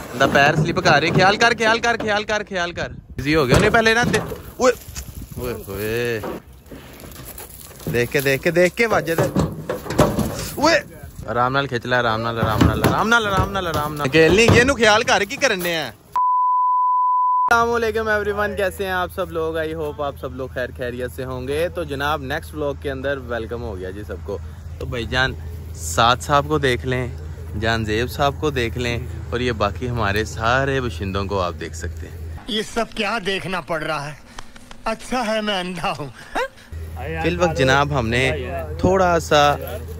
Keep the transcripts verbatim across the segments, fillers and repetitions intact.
बंदा पैर स्लिप कर रहे। ख्याल कर ख्याल कर ख्याल कर ख्याल कर बिजी हो गया। उन्हें पहले ना ओए ओए ओए देख के देख के देख के वाजे दे। ओए आराम नाल खिंच ले, आराम नाल आराम नाल आराम नाल आराम नाल आराम नाल खेल नहीं। ये नु ख्याल कर की करने हैं। अस्सलामुअलैकुम एवरीवन, कैसे हैं आप सब लोग? आई होप आप सब लोग खैर खैरियत से होंगे। तो जनाब नेक्स्ट व्लॉग के अंदर वेलकम हो गया जी सबको। तो भाईजान साथ साहब को देख लें, जानजेब साहब को देख लें और ये बाकी हमारे सारे बशिंदों को आप देख सकते हैं। ये सब क्या देखना पड़ रहा है? अच्छा है मैं अंधा हूँ। फिल वक्त जनाब हमने थोड़ा सा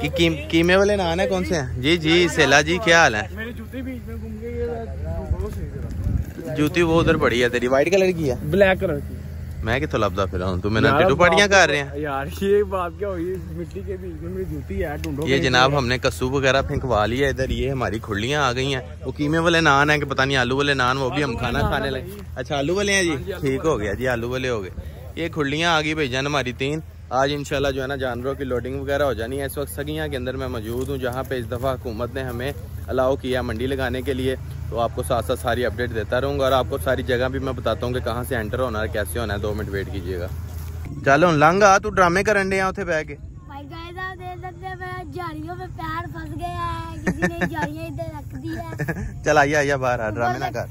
कि की, कीमे वाले नान है कौन से हैं? जी जी सेला जी क्या हाल है? मेरे जूते बीच में घूम गए। जूती वो उधर पड़ी है तेरी, वाइट कलर की है ब्लैक कलर की। मैं कितो लभदा फिर हूं, तुम टट्टू पार्टियां कर रहे हैं यार। ये बात क्या हुई? मिट्टी के बीच में मेरी जूती है, ढूंढो। ये जनाब हमने कस्सू वगैरह फेंकवा लिया इधर। ये हमारी खुलियां आ गई हैं। वो कीमे वाले नान हैं कि पता नहीं आलू वाले नान, वो भी हम खाना खाने लगे। अच्छा आलू वाले हैं जी, ठीक हो गया जी, आलू वाले हो गए। ये खुलियां आ गई भाईजान हमारी तीन। आज इंशाल्लाह जो है ना जानवरों की लोडिंग वगैरह हो जानी है। इस वक्त सगियां के अंदर मैं मौजूद हूँ जहाँ पे इस दफ़ा हुकूमत ने हमें अलाउ किया मंडी लगाने के लिए। तो आपको साथ साथ सारी अपडेट देता रहूँगा और आपको सारी जगह भी मैं बताता हूँ कि कहाँ से एंटर होना है, कैसे होना है। दो मिनट वेट कीजिएगा। चलो लंघ आ, तू ड्रामे करन डे उठे बह के। चल आइया आइया बाहर आ, ड्रामे ना कर।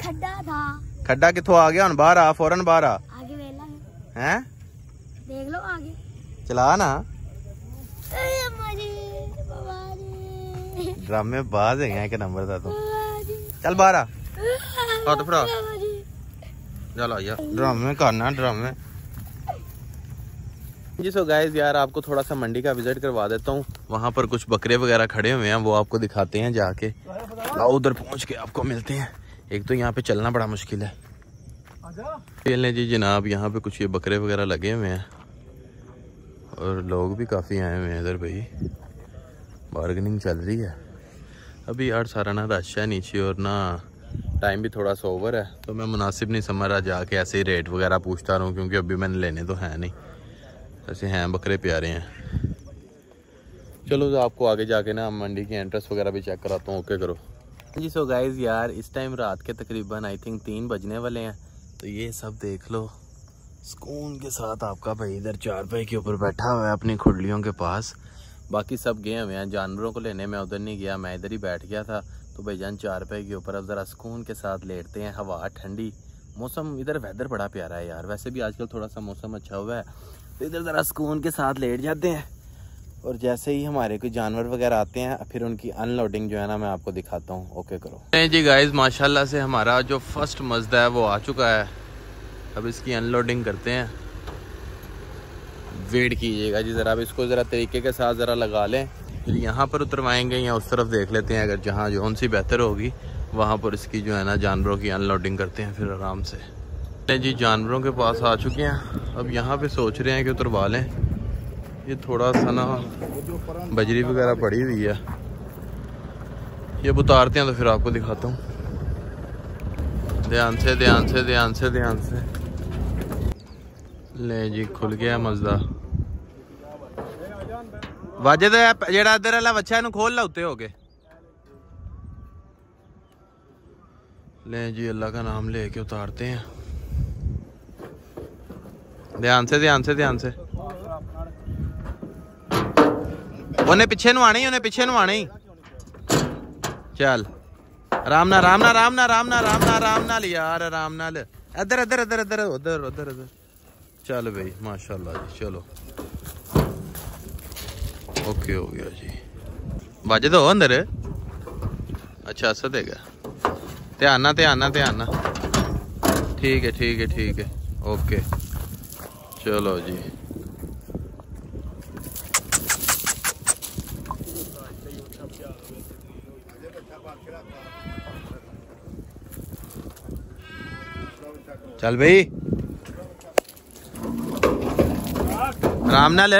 खड्डा कितों आ गया? बाहर आ, फौरन बाहर आ। हैं देख लो आगे चला ना। ड्रामे बाज है क्या नंबर था तू? चल बाहर आ। हाथ फड़ा चलो यार, ड्रामे करना ड्रामे। जी सो गाइस यार आपको थोड़ा सा मंडी का विजिट करवा देता हूँ। वहाँ पर कुछ बकरे वगैरह खड़े हुए हैं, वो आपको दिखाते हैं जाके। उधर पहुँच के आपको मिलते हैं। एक तो यहाँ पे चलना बड़ा मुश्किल है। खेलने जी जनाब यहाँ पे कुछ ये बकरे वगैरह लगे हुए हैं और लोग भी काफ़ी आए हुए हैं इधर। भाई बार्गेनिंग चल रही है अभी यार। सारा ना रश है नीचे और ना टाइम भी थोड़ा सा ओवर है, तो मैं मुनासिब नहीं समझ रहा जाके ऐसे ही रेट वगैरह पूछता रहूँ, क्योंकि अभी मैंने लेने तो हैं नहीं। ऐसे हैं बकरे प्यारे हैं। चलो तो आपको आगे जाके ना मंडी की एंट्रेंस वगैरह भी चेक कराता हूँ। ओके करो जी। सो गाइज़ यार इस टाइम रात के तकरीबन आई थिंक तीन बजने वाले हैं। तो ये सब देख लो सुकून के साथ। आपका भाई इधर चारपाई के ऊपर बैठा हुआ है अपनी खुडलियों के पास। बाकी सब गए हुए हैं जानवरों को लेने। मैं उधर नहीं गया, मैं इधर ही बैठ गया था। तो भाईजान चारपाई के ऊपर अब ज़रा सुकून के साथ लेटते हैं। हवा ठंडी, मौसम इधर वेदर बड़ा प्यारा है यार। वैसे भी आजकल थोड़ा सा मौसम अच्छा हुआ है, तो इधर ज़रा सुकून के साथ लेट जाते हैं। और जैसे ही हमारे कोई जानवर वगैरह आते हैं फिर उनकी अनलोडिंग जो है ना मैं आपको दिखाता हूँ। ओके करो नहीं जी गाइज माशाल्लाह से हमारा जो फर्स्ट मजदा है वो आ चुका है। अब इसकी अनलोडिंग करते हैं। वेट कीजिएगा जी ज़रा। अब इसको ज़रा तरीके के साथ ज़रा लगा लें, फिर यहाँ पर उतरवाएंगे या उस तरफ देख लेते हैं। अगर जहाँ जो उनसी बेहतर होगी वहाँ पर इसकी जो है ना जानवरों की अनलोडिंग करते हैं फिर आराम से। नहीं जी जानवरों के पास आ चुके हैं। अब यहाँ पर सोच रहे हैं कि उतरवा लें। ये थोड़ा सा ना बजरी वगैरह पड़ी हुई है, ये उतारते हैं तो फिर आपको दिखाता हूँ। ध्यान से ध्यान से ध्यान से ध्यान से। ले जी खुल गया मजदा। वाजे जेड़ा इधर वाला बच्चा इनू खोल ला, उत्ते हो गए। ले जी अल्लाह का नाम लेके उतारते हैं। ध्यान से ध्यान से ध्यान से। उन्हें पीछे नवाने ही, उन्हें पीछे नवाने ही। चल आराम ना आराम ना आराम ना आराम ना आराम ना आराम नाल यार, आराम नाल। इधर इधर इधर इधर उधर उधर उधर। चल भाई माशाल्लाह जी। चलो ओके हो गया जी। बाजे तो अंदर। अच्छा ऐसा देगा। ध्यान ना ध्यान ना ध्यान ना। ठीक है ठीक है ठीक है ओके। चलो जी चल भाई आराम नाल।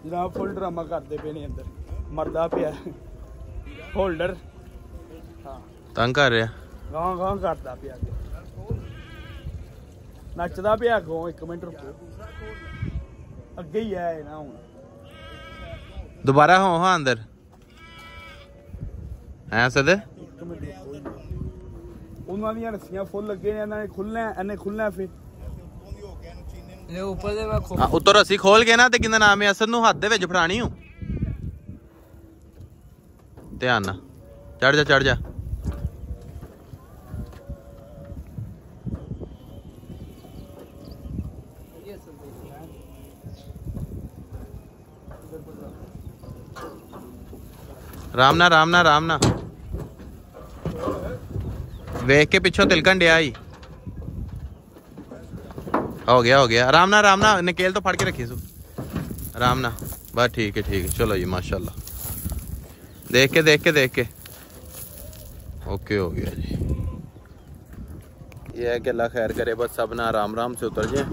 जनाब फुल ड्रामा करते पे नहीं, अंदर मरदा पिया होल्डर। हाँ तंग कर रहा, गां गां करता पिया, नचदा पिया। गो एक मिनट रुको। ਅੱਗੇ ਹੀ ਆਏ ਨਾ ਹੁਣ ਦੁਬਾਰਾ ਹੋ ਹਾਂ ਅੰਦਰ ਐ ਸਦ ਉਹਨਾਂ ਦੀਆਂ ਰੱਸੀਆਂ ਫੁੱਲ ਲੱਗੇ ਨੇ ਇਹਨਾਂ ਨੇ ਖੁੱਲਣਾ ਇਹਨੇ ਖੁੱਲਣਾ ਫੇ ਲੈ ਉੱਪਰ ਦੇ ਵਾ ਖੋਲ ਉੱਤੋਂ ਰੱਸੀ ਖੋਲ ਕੇ ਨਾ ਤੇ ਕਿੰਦਾ ਨਾਮ ਹੈ ਅਸਦ ਨੂੰ ਹੱਥ ਦੇ ਵਿੱਚ ਫੜਾਣੀ ਹੂੰ ध्यान ना चढ़ जा चढ़ जा रामना रामना रामना वेख के पिछों तिलकन डिया ही हो गया हो गया रामना रामना नकेल तो फड़ के रखी सू रामना बस ठीक है ठीक है चलो जी माशाल्लाह देख के देख के देख के ओके हो गया जी। ये है कि अल्लाह खैर करे बस सब ना आराम आराम से उतर जाए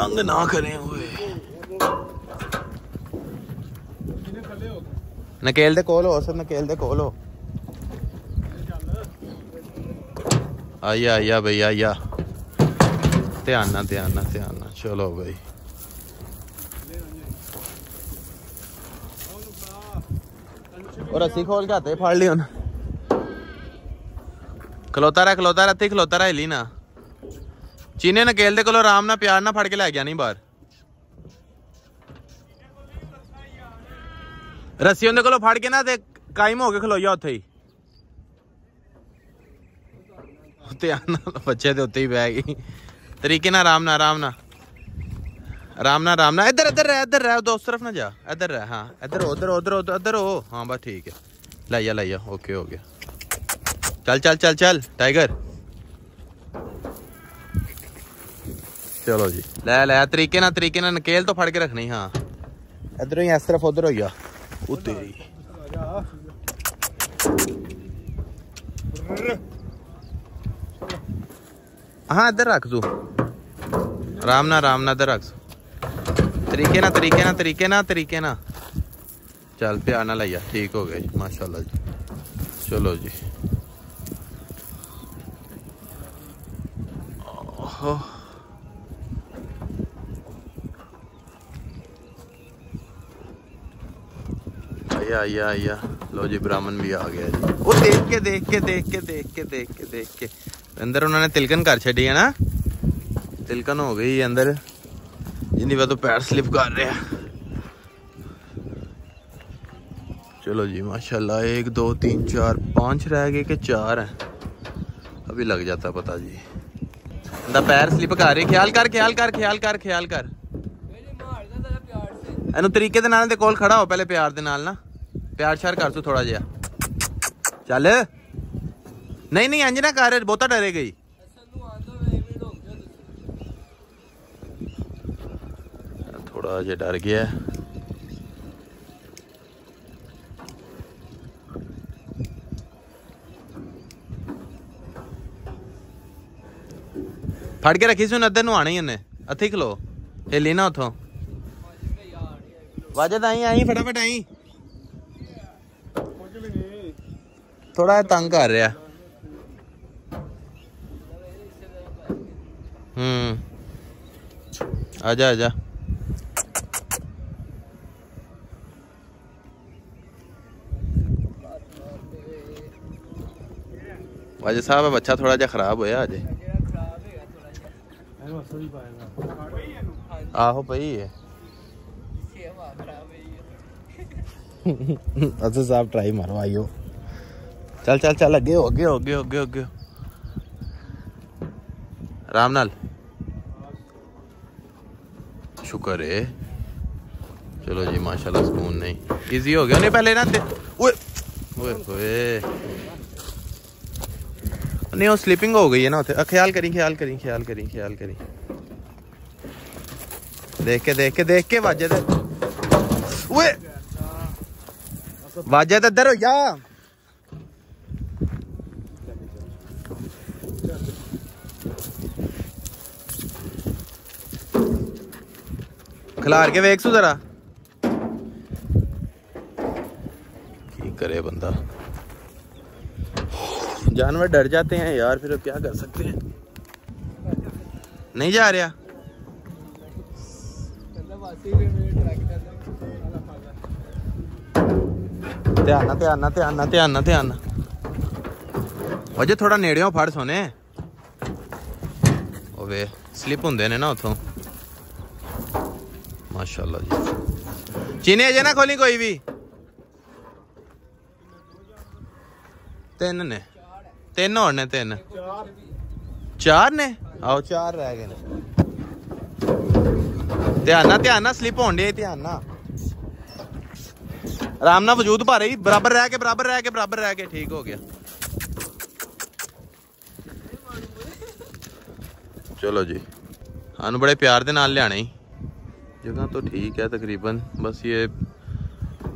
तंग ना करें हुए नकेल दे कोल हो सब नकेल दे कोल हो आया आया भाई आया ध्यान ना ध्यान ना ध्यान ना चलो भाई और रस्सी खोल के आते फाड़ लियो ना खलोता रहा खलोता रहा थे खलोता रहा हिली ना चीने नकेल दे कोलो आराम ना प्यार ना फड़ के लै गया नहीं बाहर रस्सी उनके कोलो फड़ के ना ते कायम हो के खलोया उत्थे ही उत्ते आना बच्चे ते उत्ते ही बह गई तरीके ना आराम ना आराम ना आराम ना आराम ना इधर इधर रह इधर रह दो उस तरफ ना जा इधर रह हाँ इधर उधर उधर उधर उधर हो हाँ बस ठीक है लाइया लाइया ओके हो गया चल चल चल चल टाइगर चलो जी ले ले तरीके ना तरीके ना नकेल तो फड़ के रखनी हाँ इधर ही इस तरफ उधर हो गया उतरी हाँ इधर रख दो आराम ना आराम ना इधर रख दो तरीके ना तरीके ना तरीके ना तरीके ना चल प्यार ना लाइया ठीक हो गया जी माशाल्लाह जी चलो जी आया आया आया लो जी ब्राह्मण भी आ गया जी वो देख के देख के देख के देख के देख के देख के अंदर उन्होंने तिलकन कर छड़ी है ना तिलकन हो गई अंदर जिन्नी बात तो पैर स्लिप कर रहे हैं चलो जी माशाल्लाह एक दो तीन चार पाँच रह गए के चार हैं अभी लग जाता पता जी दा पैर स्लिप कर रहे ख्याल कर ख्याल कर ख्याल कर ख्याल कर एनू तरीके दे नाल दे कोल खड़ा हो पहले प्यार दे नाल ना प्यार श्यार कर तू थोड़ा जिहा चल नहीं नहीं इंज ना कर बहुता डरे गई थोड़ा जे डर गया फट के रखी सुन अद्धे नु आने ही उन्हें अथी खलो हिली ना उथों वाजद आई आई फटाफट आई थोड़ा तंग कर रहा हम्म आजा आजा अजय साहब बच्चा थोड़ा जा खराब होया अजय आहो भाई है अजय साहब ट्राई मारो आइयो चल चल चल अगे हो गए हो गए हो गए हो गए राम नाल शुक्र है चलो जी माशाल्लाह सुकून नहीं इजी हो गया नहीं पहले ना ओए ओए ओए नहीं वो स्लिपिंग हो गई है ना उसे ख्याल करी ख्याल करी ख्याल करी ख्याल करी देख के देख के देख के वाजे दे ओए वाजे दे इधर हो जा खिलार के वेख सू जरा की करे बंदा जानवर डर जाते हैं यार फिर क्या कर सकते हैं नहीं जा रहा ध्यान ना ध्यान ना ध्यान ना ध्यान ना ध्यान ना अजे थोड़ा नेड़े हो फड़ सोने ओवे स्लिप होंदे ने ना उथों माशाल्लाह जी चीनी अजे ना खोली कोई भी तीन ने तीन होने तीन चार ने आओ चार रह गए ने ध्यान ना ध्यान ना स्लिप होने दी ध्यान ना आराम ना वजूद भा रही बराबर रह के बराबर रह के बराबर रह के ठीक हो गया। चलो जी सानू बड़े प्यार दे नाल लियाने जगह तो ठीक है तकरीबन बस ये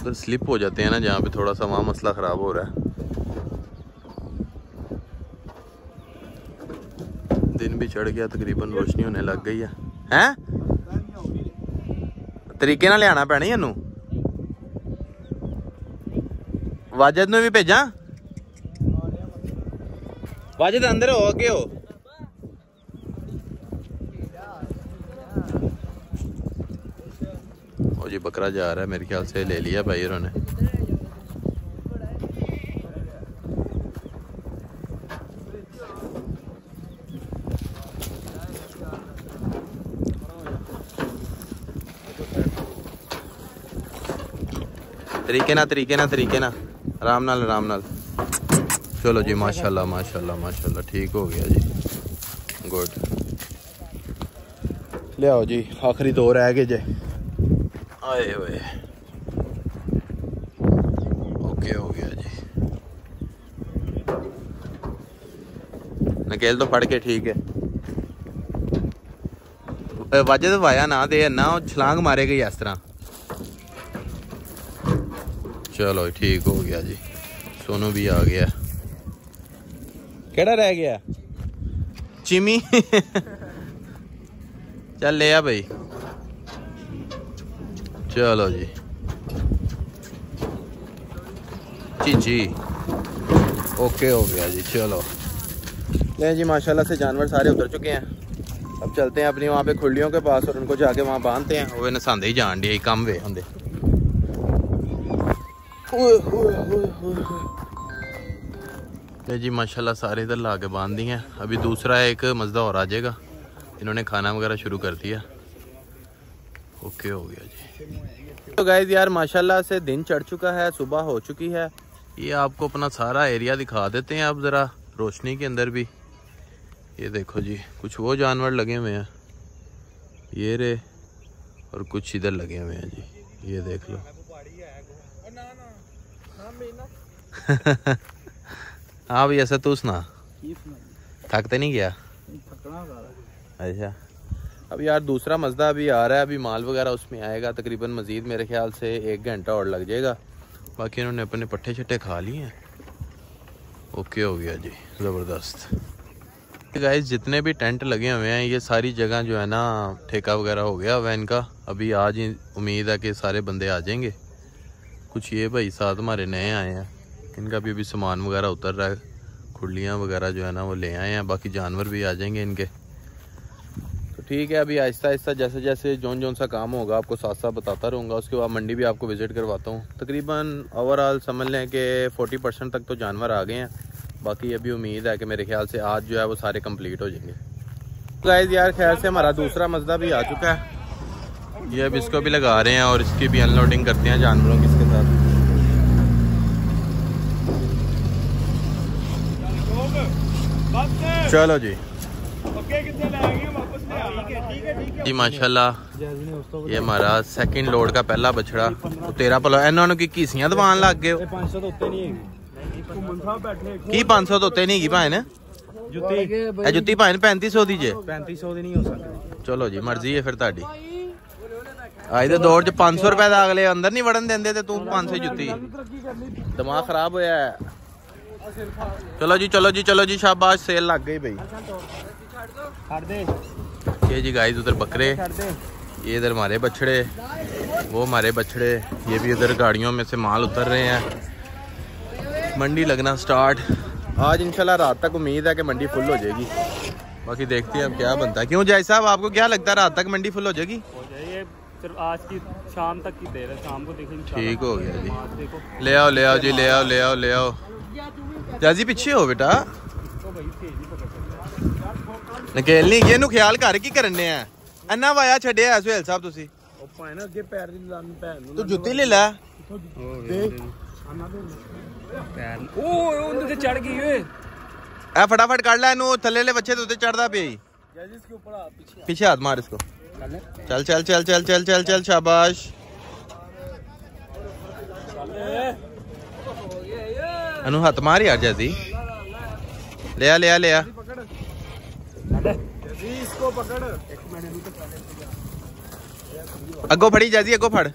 तो स्लिप हो जाते हैं ना जहाँ पे थोड़ा सा वहाँ मसला ख़राब हो रहा है। दिन भी चढ़ गया तकरीबन रोशनी होने लग गई है हैं तरीके ना लियाना पैना इनू वाजिद नूं भी भेजा वाजिद अंदर हो के हो ओ जी बकरा जा रहा है मेरे ख्याल से ले लिया भाई उन्होंने तरीके ना तरीके ना तरीके ना आराम नाल आराम नाल। चलो जी माशाल्लाह माशाल्लाह माशाल्लाह ठीक हो गया जी गुड लियाओ जी आखिरी दो रह गए जे आए होए ओके हो गया जी नकेल तो फड़ के ठीक है वजह तो वाया ना दे ना छलांग मारे गई इस तरह। चलो ठीक हो गया जी सोनू भी आ गया केड़ा रह गया चिमी चल ले आ भाई। चलो जी जी जी ओके हो गया जी। चलो नहीं जी माशाल्लाह से जानवर सारे उतर चुके हैं अब चलते हैं अपनी वहाँ पे खुलियों के पास और उनको जाके वहाँ बांधते हैं वे नसांदे ही जान डी कम वे होंगे। तो जी माशाल्लाह सारे इधर ला के बांध दी हैं अभी दूसरा एक मजदा और आ जाएगा इन्होंने खाना वगैरह शुरू कर दिया। ओके हो गया जी। तो गाइस यार माशाल्लाह से दिन चढ़ चुका है सुबह हो चुकी है ये आपको अपना सारा एरिया दिखा देते हैं आप ज़रा रोशनी के अंदर भी ये देखो जी कुछ वो जानवर लगे हुए हैं ये रे और कुछ इधर लगे हुए हैं जी ये देख लो हाँ भैया सर तू सुना थक तो नहीं गया। अच्छा अब यार दूसरा मजदा अभी आ रहा है अभी माल वगैरह उसमें आएगा तकरीबन मज़ीद मेरे ख्याल से एक घंटा और लग जाएगा बाकी इन्होंने अपने पट्ठे छट्टे खा लिए हैं। ओके हो गया जी ज़बरदस्त। गाइस जितने भी टेंट लगे हुए हैं ये सारी जगह जो है ना ठेका वगैरह हो गया हुआ इनका अभी आज ही उम्मीद है कि सारे बंदे आ जाएंगे कुछ ये भाई साथ हमारे नए आए हैं इनका भी अभी सामान वगैरह उतर रहा है खुलियाँ वगैरह जो है ना वो ले आए हैं बाकी जानवर भी आ जाएंगे इनके। तो ठीक है अभी आहिस्ता आहिस्ता जैसे जैसे जौन जौन सा काम होगा आपको साथ साथ बताता रहूँगा उसके बाद मंडी भी आपको विज़िट करवाता हूँ। तकरीबन ओवरऑल समझ लें कि फोर्टी परसेंट तक तो जानवर आ गए हैं बाकी अभी उम्मीद है कि मेरे ख्याल से आज जो है वो सारे कम्प्लीट हो जाएंगे। गाइस यार खैर से हमारा दूसरा मसला भी आ चुका है ये अब इसको भी लगा रहे हैं और इसकी भी अनलोडिंग करते हैं जानवरों की इसके साथ। चलो जी जी माशाल्लाह ये हमारा सेकंड लोड का पहला बछड़ा तो तेरह पलो इन्होंने की घीसियां दबान लग गए की पांच सौ तो उत्ते नहीं भाई ने जुत्ती जुत्ती भाई पैंती सौ दी जे पैंती सौ दी नहीं हो सकती। चलो जी मर्जी है फिर ताड़ी अज दौर च पांच सौ रुपए का अगले अंदर नहीं वड़न देंदे ते तू पांच सौ जुत्ती दिमाग खराब होया है। चलो जी चलो जी चलो जी शाबाश सेल लग गई भाई। ये जी गाइस उधर बकरे ये इधर हमारे बछड़े वो हमारे बछड़े ये भी उधर गाड़ियों में से माल उतर रहे हैं मंडी लगना स्टार्ट आज इंशाल्लाह रात तक उम्मीद है कि मंडी फुल हो जाएगी बाकी देखते हैं अब क्या बनता है। क्यों जाय साहब आपको क्या लगता है रात तक मंडी फुल हो जाएगी? सिर्फ आज की शाम तक की देर है, शाम को देखेंगे। ठीक हो गया जी, ले आओ ले आओ जी, ले आओ ले आओ ले आओ जाजी, पीछे हो बेटा, नकेलनी ये नु ख्याल कर की करने है। अन्ना वाया छड़या सुहेल साहब तुसी, ओ पायना अगे पैर दी लान पैन तू जुत्ती ले ला, देख अन्ना दे पैर, ओ उंदे चढ़ गई ओए, ए फटाफट काट ले इनु थल्ले ले बच्चे तो चढ़दा पे जाजी, इसके ऊपर हाथ पीछे पीछे हाथ मार इसको, चल चल चल चल चल चल चल, शाबाश अनु हाथ मार यार जाजी, ले आ ले आ ले आ, इसको पकड़, अगो फड़ी जाजी, अगो फड़,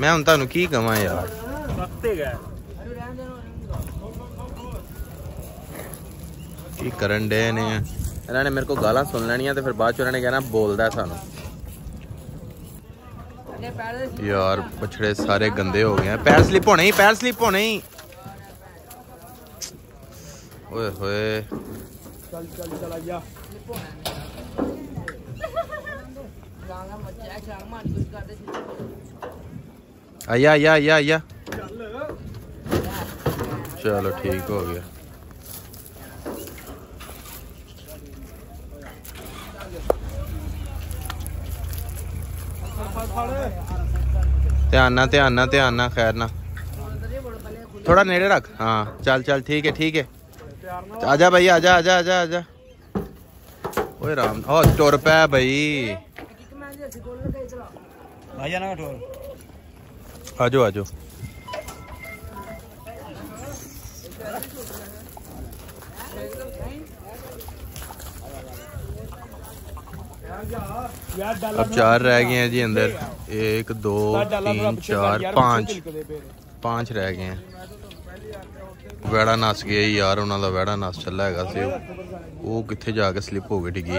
मैं हम तुम की कमा यार, की करन डे ने, इन्होंने मेरे को गालां सुन लेनियां ते फिर बाद च उन्होंने कहना बोलदा सानू यार, पछड़े सारे गंदे हो गए, पैर स्लिप होने ही, पैर स्लिप होने ही, ओए होए चल चल चल आजा, आया आया आया आया, चलो ठीक हो गया। ध्यान ना ध्यान ना ध्यान ना, खैर ना थोड़ा नेड़े रख, हाँ चल चल ठीक है ठीक है, आजा भाई आजा आजा आजा आजा, ओए राम ओ टोर पे भाई, आजो आजो अब चार रह गए हैं जी अंदर, एक दो तीन चार पाँच, पाँच रह गए हैं। वैड़ा नस गया यार, उन्होंने वैड़ा नस चला है से वो कितने जाके स्लिप हो गई डिगी,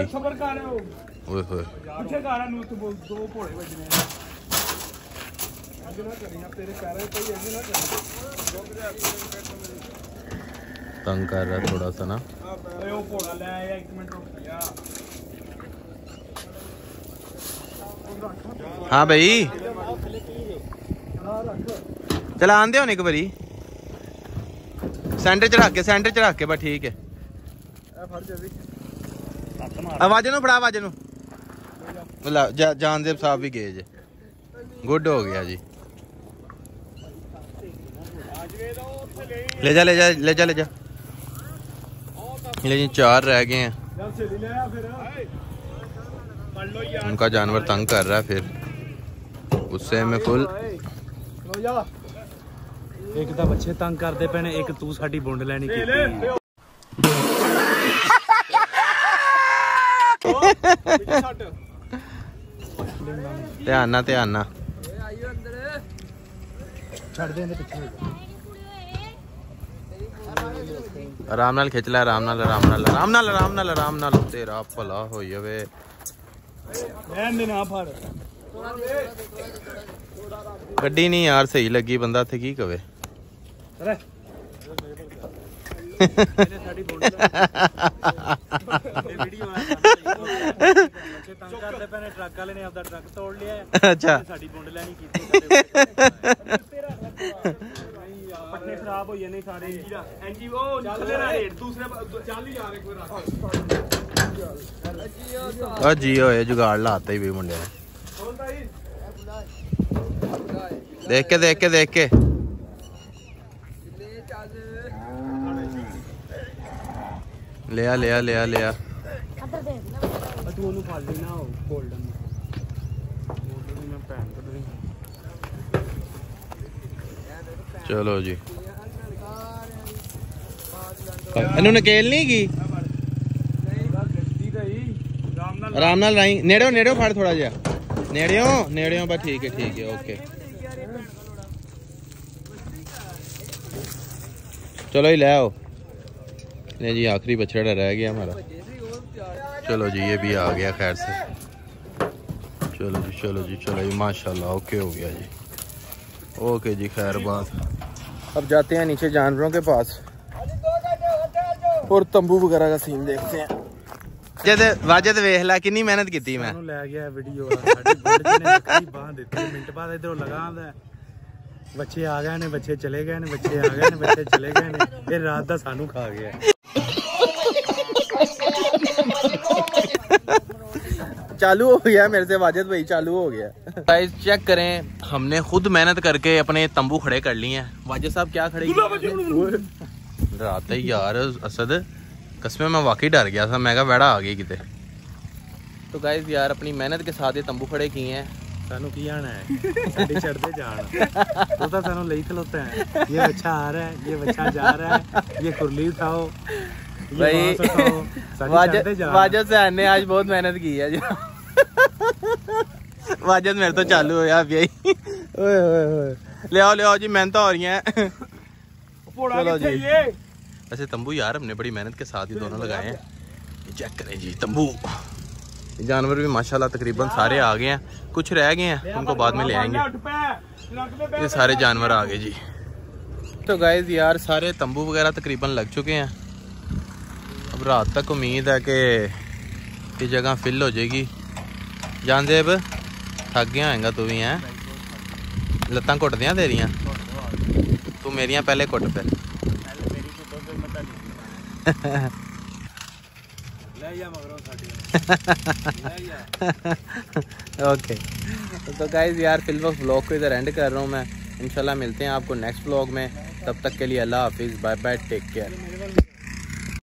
तंग कर रहा थोड़ा सा ना, हाँ भाई चला आंदे होने एक बारी, सेंटर चढ़ा के सेंटर चढ़ा के बस ठीक है, आवाज नु फड़ा आवाज नु, जानदेव साहब भी गए जे, गुड हो गया जी, ले जा ले जा ले जा ले जा, लेकिन चार रह गए हैं, उनका जानवर तंग कर रहा है, फिर गुस्से में फुल, एक तो बच्चे तंग करते पे ने, एक तू साडी बुंड लेनी की, ध्यान ना ध्यान ना, आराम नाल खिंच ले, आराम नाल आराम नाल आराम नाल आराम नाल आराम नाल, तेरा भला हो जावे, गड्डी नहीं यार सही लगी, बंदा थे की कवे अच्छा खराब हो जाने सारे, दूसरे जी होए जुगाड़ लाता ही भी मुंडे ने, देख के देख के देख के, ले आ ले आ ले आ ले आ, चलो जी इन्होंने नकेल नहीं की, आराम नाल राई, नेड़े नेड़े फड़ थोड़ा जा, नेड़े नेड़े बस ठीक है ठीक है ओके, चलो ही ले आओ, नहीं जी आखिरी बछड़ा रह गया हमारा, चलो जी ये भी आ गया खैर से, चलो जी चलो जी चलो जी माशाल्लाह ओके हो गया जी, ओके जी खैर बात, अब जाते हैं नीचे जानवरों के पास, और तंबू वगैरह का सीन देखते हैं। वाजद वाजद वेख ला कितनी मेहनत की मैं ले गया वीडियो मिनट बाद इधर लगा बच्चे आ गए ने बच्चे चले गए ने बच्चे आ गए ने बच्चे चले गए ने फिर रात दा सानू खा गया। चालू हो गया मेरे से वाजिद भाई, चालू हो गया। गाइस चेक करें, हमने खुद मेहनत करके अपने तंबू खड़े कर लिए हैं। वाजिद साहब क्या खड़े रात है यार, असद कसमें मैं वाकई डर गया था, मैं कहा वैड़ा आ गई किते। तो गाइस यार अपनी मेहनत के साथ ये तंबू खड़े किए हैं। सानू की आना है चढ़ते जाना तो तो सानू ले खलोते हैं, ये बच्चा आ रहा है ये बच्चा जा रहा है ये कुरली उठाओ भाई। वाजद से ने आज बहुत मेहनत की है। वाजद मेरे तो चालू हो यार यही ले आओ ले आओ जी मेहनत हो रही है। चलो जी ऐसे तंबू यार हमने बड़ी मेहनत के साथ ही दोनों लगाए हैं। चेक करें जी तंबू, जानवर भी माशाल्लाह तकरीबन सारे आ गए हैं, कुछ रह गए हैं उनको बाद में ले आएंगे। ये सारे जानवर आ गए जी। तो गाइस यार सारे तंबू वगैरह तकरीबन लग चुके हैं। अब रात तक उम्मीद है कि ये जगह फिल हो जाएगी। जान देव थक गया होगा तू भी है, लत्तां घुट दियां तेरियां, तू मेरियां पहले घुट पे। ओके तो गाइस यार फिल वक्त व्लॉग को इधर एंड कर रहा हूँ मैं। इंशाल्लाह मिलते हैं आपको नेक्स्ट व्लॉग में, तब तक के लिए अल्लाह हाफिज़, बाय बाय, टेक केयर।